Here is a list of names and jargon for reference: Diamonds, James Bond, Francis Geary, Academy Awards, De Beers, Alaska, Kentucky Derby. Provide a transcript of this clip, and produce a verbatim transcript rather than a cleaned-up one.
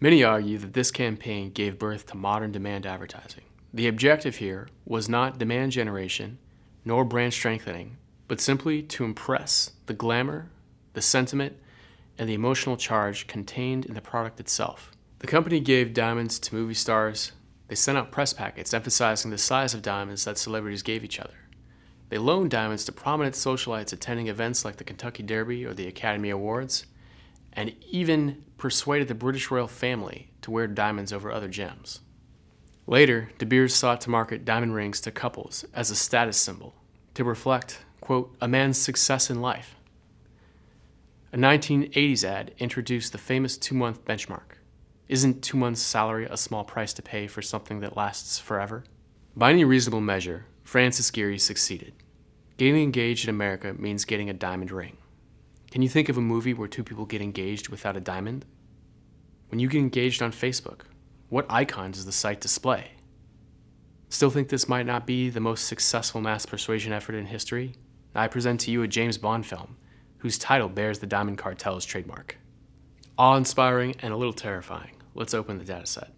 Many argue that this campaign gave birth to modern demand advertising. The objective here was not demand generation nor brand strengthening, but simply to impress the glamour, the sentiment, and the emotional charge contained in the product itself. The company gave diamonds to movie stars. They sent out press packets emphasizing the size of diamonds that celebrities gave each other. They loaned diamonds to prominent socialites attending events like the Kentucky Derby or the Academy Awards, and even persuaded the British royal family to wear diamonds over other gems. Later, De Beers sought to market diamond rings to couples as a status symbol, to reflect, quote, a man's success in life. A nineteen eighties ad introduced the famous two-month benchmark. Isn't two months' salary a small price to pay for something that lasts forever? By any reasonable measure, Francis Geary succeeded. Getting engaged in America means getting a diamond ring. Can you think of a movie where two people get engaged without a diamond? When you get engaged on Facebook, what icon does the site display? Still think this might not be the most successful mass persuasion effort in history? I present to you a James Bond film whose title bears the Diamond Cartel's trademark. Awe-inspiring and a little terrifying. Let's open the dataset.